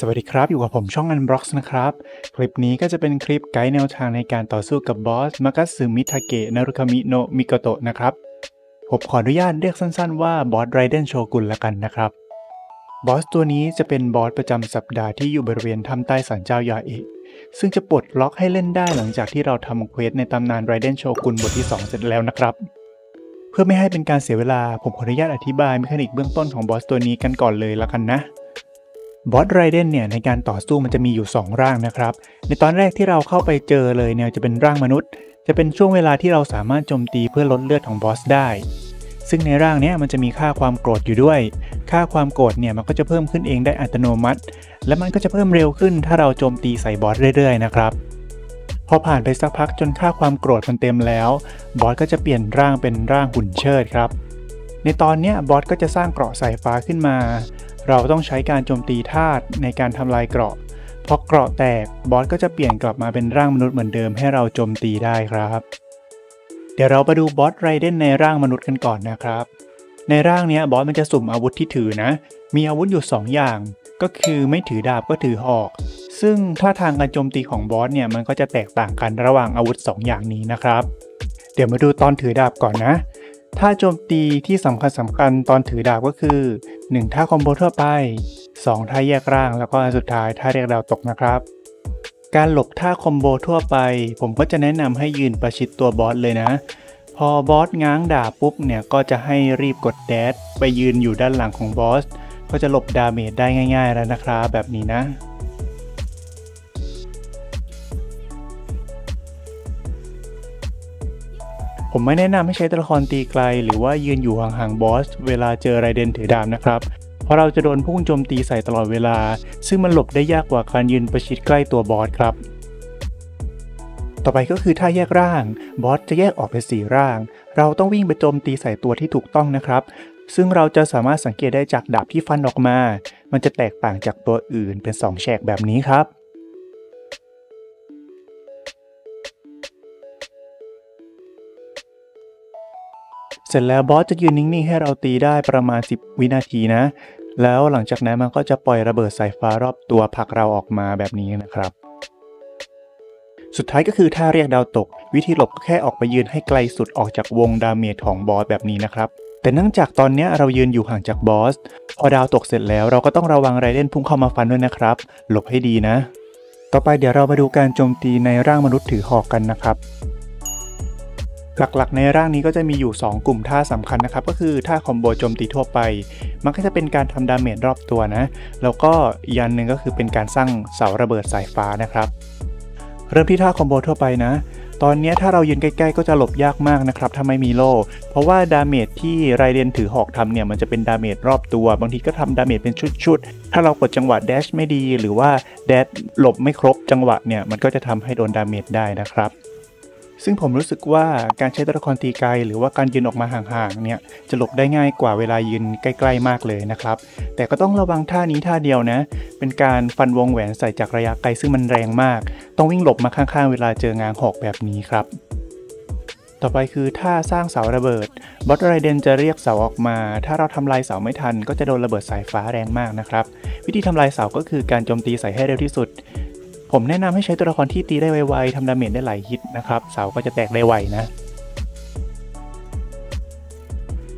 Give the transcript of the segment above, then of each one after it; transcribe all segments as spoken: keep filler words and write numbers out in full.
สวัสดีครับอยู่กับผมช่อง Unbox นะครับคลิปนี้ก็จะเป็นคลิปไกด์แนวทางในการต่อสู้กับบอสมากาสึมิทาเกะนารุคามิโนะมิโกโตะนะครับผมขออนุญาตเรียกสั้นๆว่าบอสไรเดนโชกุนละกันนะครับบอสตัวนี้จะเป็นบอสประจำสัปดาห์ที่อยู่บริเวณถ้ำใต้ศาลเจ้ายาเอะซึ่งจะปลดล็อกให้เล่นได้หลังจากที่เราทำเควสในตำนานไรเดนโชกุนบทที่สองเสร็จแล้วนะครับเพื่อไม่ให้เป็นการเสียเวลาผมขออนุญาตอธิบายเมคานิกเบื้องต้นของบอสตัวนี้กันก่อนเลยละกันนะบอสไรเดนเนี่ยในการต่อสู้มันจะมีอยู่สองร่างนะครับในตอนแรกที่เราเข้าไปเจอเลยเนี่ยจะเป็นร่างมนุษย์จะเป็นช่วงเวลาที่เราสามารถโจมตีเพื่อลดเลือดของบอสได้ซึ่งในร่างนี้มันจะมีค่าความโกรธอยู่ด้วยค่าความโกรธเนี่ยมันก็จะเพิ่มขึ้นเองได้อัตโนมัติและมันก็จะเพิ่มเร็วขึ้นถ้าเราโจมตีใส่บอสเรื่อยๆนะครับพอผ่านไปสักพักจนค่าความโกรธมันเต็มแล้วบอสก็จะเปลี่ยนร่างเป็นร่างหุ่นเชิดครับในตอนนี้บอสก็จะสร้างเกราะสายฟ้าขึ้นมาเราต้องใช้การโจมตีธาตุในการทำลายเกราะพอเกราะแตกบอสก็จะเปลี่ยนกลับมาเป็นร่างมนุษย์เหมือนเดิมให้เราโจมตีได้ครับเดี๋ยวเราไปดูบอสไรเดนในร่างมนุษย์กันก่อนนะครับในร่างเนี้ยบอสมันจะสุ่มอาวุธที่ถือนะมีอาวุธอยู่สองอย่างก็คือไม่ถือดาบก็ถือหอกซึ่งท่าทางการโจมตีของบอสเนี่ยมันก็จะแตกต่างกันระหว่างอาวุธสองอย่างนี้นะครับเดี๋ยวมาดูตอนถือดาบก่อนนะท่าโจมตีที่สำคัญสำคัญตอนถือดาบก็คือหนึ่งท่าคอมโบทั่วไปสองท่าแยกร่างแล้วก็สุดท้ายท่าเรียกดาวตกนะครับการหลบท่าคอมโบทั่วไปผมก็จะแนะนำให้ยืนประชิดตัวบอสเลยนะพอบอสง้างดาบปุ๊บเนี่ยก็จะให้รีบกดแดชไปยืนอยู่ด้านหลังของบอสก็จะหลบดาเมจได้ง่ายๆแล้วนะครับแบบนี้นะผมไม่แนะนำให้ใช้ตัวละครตีไกลหรือว่ายืนอยู่ห่างๆบอสเวลาเจอไรเดนถือดาบนะครับเพราะเราจะโดนพุ่งโจมตีใส่ตลอดเวลาซึ่งมันหลบได้ยากกว่าการยืนประชิดใกล้ตัวบอสครับต่อไปก็คือถ้าแยกร่างบอสจะแยกออกเป็นสี่ร่างเราต้องวิ่งไปโจมตีใส่ตัวที่ถูกต้องนะครับซึ่งเราจะสามารถสังเกตได้จากดาบที่ฟันออกมามันจะแตกต่างจากตัวอื่นเป็นสองแฉกแบบนี้ครับเสร็จแล้วบอสจะยืนนิ่งๆให้เราตีได้ประมาณสิบวินาทีนะแล้วหลังจากนั้นมันก็จะปล่อยระเบิดสายฟ้ารอบตัวผลักเราออกมาแบบนี้นะครับสุดท้ายก็คือท่าเรียกดาวตกวิธีหลบก็แค่ออกไปยืนให้ไกลสุดออกจากวงดาเมจของบอสแบบนี้นะครับแต่เนื่องจากตอนนี้เรายืนอยู่ห่างจากบอสพอดาวตกเสร็จแล้วเราก็ต้องระวังไรเดนพุ่งเข้ามาฟันด้วยนะครับหลบให้ดีนะต่อไปเดี๋ยวเรามาดูการโจมตีในร่างมนุษย์ถือหอกกันนะครับหลักๆในร่างนี้ก็จะมีอยู่สองกลุ่มท่าสำคัญนะครับก็คือท่าคอมโบโจมตีทั่วไปมันก็จะเป็นการทำดาเมจรอบตัวนะแล้วก็ยันหนึ่งก็คือเป็นการสร้างเสาระเบิดสายฟ้านะครับเริ่มที่ท่าคอมโบทั่วไปนะตอนนี้ถ้าเรายืนใกล้ๆก็จะหลบยากมากนะครับถ้าไม่มีโล่เพราะว่าดาเมจที่ไรเดนถือหอกทำเนี่ยมันจะเป็นดาเมจรอบตัวบางทีก็ทำดาเมจเป็นชุดๆถ้าเรากดจังหวะแดชไม่ดีหรือว่าแดชหลบไม่ครบจังหวะเนี่ยมันก็จะทำให้โดนดาเมจได้นะครับซึ่งผมรู้สึกว่าการใช้ตัวละครตีไกลหรือว่าการยืนออกมาห่างๆเนี่ยจะหลบได้ง่ายกว่าเวลายืนใกล้ๆมากเลยนะครับแต่ก็ต้องระวังท่านี้ท่าเดียวนะเป็นการฟันวงแหวนใส่จากระยะไกลซึ่งมันแรงมากต้องวิ่งหลบมาข้างๆเวลาเจองางหอกแบบนี้ครับต่อไปคือท่าสร้างเสาระเบิดบอสไรเดนจะเรียกเสาออกมาถ้าเราทำลายเสาไม่ทันก็จะโดนระเบิดสายฟ้าแรงมากนะครับวิธีทำลายเสาก็คือการโจมตีใส่ให้เร็วที่สุดผมแนะนำให้ใช้ตัวละครที่ตีได้ไวๆทำดาเมจได้หลายฮิตนะครับเสาก็จะแตกได้ไวนะ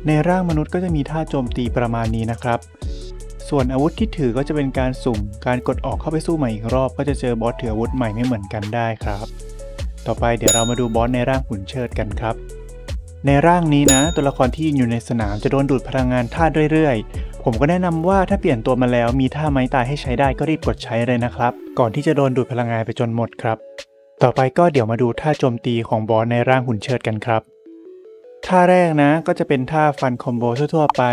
ในร่างมนุษย์ก็จะมีท่าโจมตีประมาณนี้นะครับส่วนอาวุธที่ถือก็จะเป็นการสุ่มการกดออกเข้าไปสู้ใหม่อีกรอบก็จะเจอบอสถืออาวุธใหม่ไม่เหมือนกันได้ครับต่อไปเดี๋ยวเรามาดูบอสในร่างหุ่นเชิดกันครับในร่างนี้นะตัวละครที่อยู่ในสนามจะโดนดูดพลังงานธาตุเรื่อยๆผมก็แนะนำว่าถ้าเปลี่ยนตัวมาแล้วมีท่าไม้ตายให้ใช้ได้ก็รีบกดใช้เลยนะครับก่อนที่จะโดนดูดพลังงานไปจนหมดครับต่อไปก็เดี๋ยวมาดูท่าโจมตีของบอสในร่างหุ่นเชิดกันครับท่าแรกนะก็จะเป็นท่าฟันคอมโบทั่วๆไป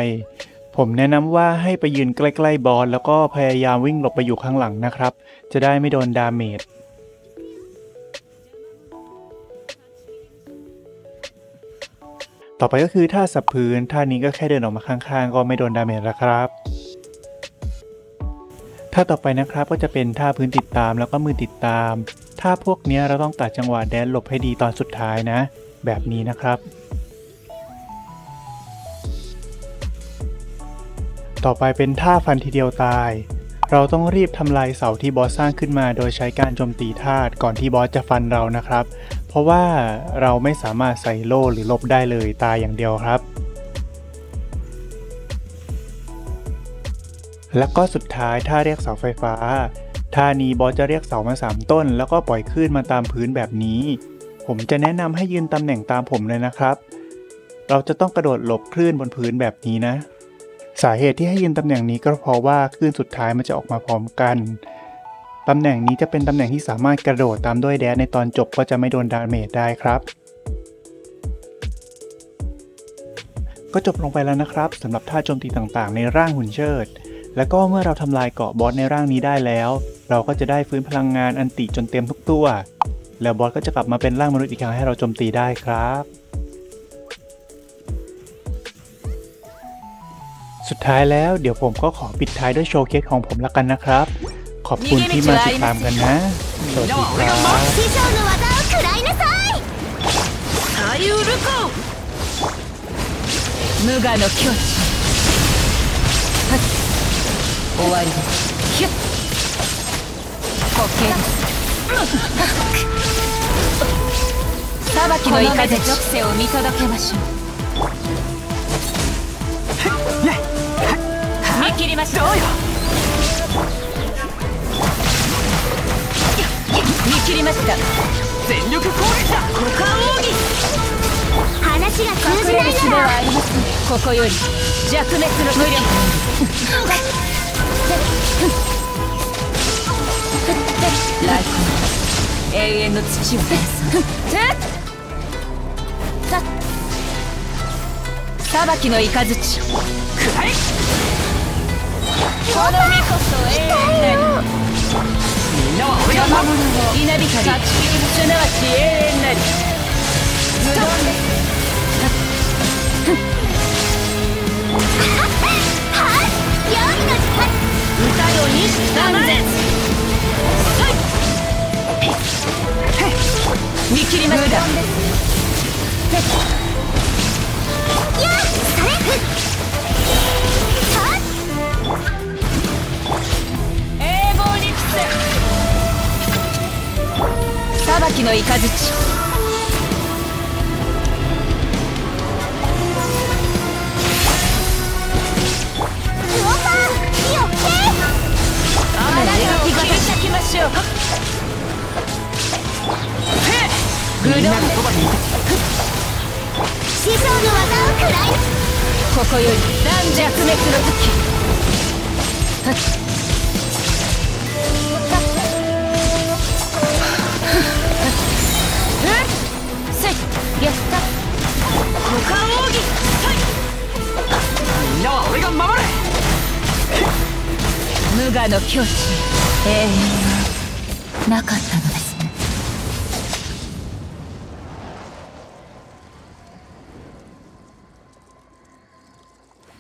ผมแนะนำว่าให้ไปยืนใกล้ๆบอสแล้วก็พยายามวิ่งหลบไปอยู่ข้างหลังนะครับจะได้ไม่โดนดาเมจต่อไปก็คือท่าสับพื้นท่านี้ก็แค่เดินออกมาข้างๆก็ไม่โดนดาเมจแล้วครับท่าต่อไปนะครับก็จะเป็นท่าพื้นติดตามแล้วก็มือติดตามท่าพวกนี้เราต้องตัดจังหวะแดนหลบให้ดีตอนสุดท้ายนะแบบนี้นะครับต่อไปเป็นท่าฟันทีเดียวตาย เราต้องรีบทำลายเสาที่บอสสร้างขึ้นมาโดยใช้การโจมตีธาตุก่อนที่บอสจะฟันเรานะครับเพราะว่าเราไม่สามารถใส่โล่หรือลบได้เลยตายอย่างเดียวครับแล้วก็สุดท้ายท่าเรียกเสาไฟฟ้าท่านี้บอสจะเรียกเสามาสามต้นแล้วก็ปล่อยคลื่นมาตามพื้นแบบนี้ผมจะแนะนำให้ยืนตำแหน่งตามผมเลยนะครับเราจะต้องกระโดดหลบคลื่นบนพื้นแบบนี้นะสาเหตุที่ให้ยืนตำแหน่งนี้ก็เพราะว่าคลื่นสุดท้ายมันจะออกมาพร้อมกันตำแหน่งนี้จะเป็นตำแหน่งที่สามารถกระโดดตามด้วยแดชในตอนจบก็จะไม่โดนดาเมจได้ครับก็จบลงไปแล้วนะครับสำหรับท่าโจมตีต่างๆในร่างหุ่นเชิดแล้วก็เมื่อเราทำลายเกาะบอสในร่างนี้ได้แล้วเราก็จะได้ฟื้นพลังงานอันติจนเต็มทุกตัวแล้วบอสก็จะกลับมาเป็นร่างมนุษย์อีกครั้งให้เราโจมตีได้ครับสุดท้ายแล้วเดี๋ยวผมก็ขอปิดท้ายด้วยโชว์เคสของผมละกันนะครับขอบคุณที่มาติดตามกันนะสวัสดีครับ終わりです。ヒュッ。固形。裁きの怒りで属性を見届けましょう。見切りましょう。見切りました。全力攻撃だ。股間奥義。話が通じないなら。ここより弱滅の無力。永遠の土を返す裁きのイカズチこの身こそ永遠なりみんなは俺が守るの稲光すなわち永遠なり無論ですはっよいの歌よに断絶見切りましたやっそれ栄光に来て裁きの雷グロン師匠の技を食らいここより断弱滅の時やった股間奥義みんなは俺が守れ無我の境地永遠はなかったの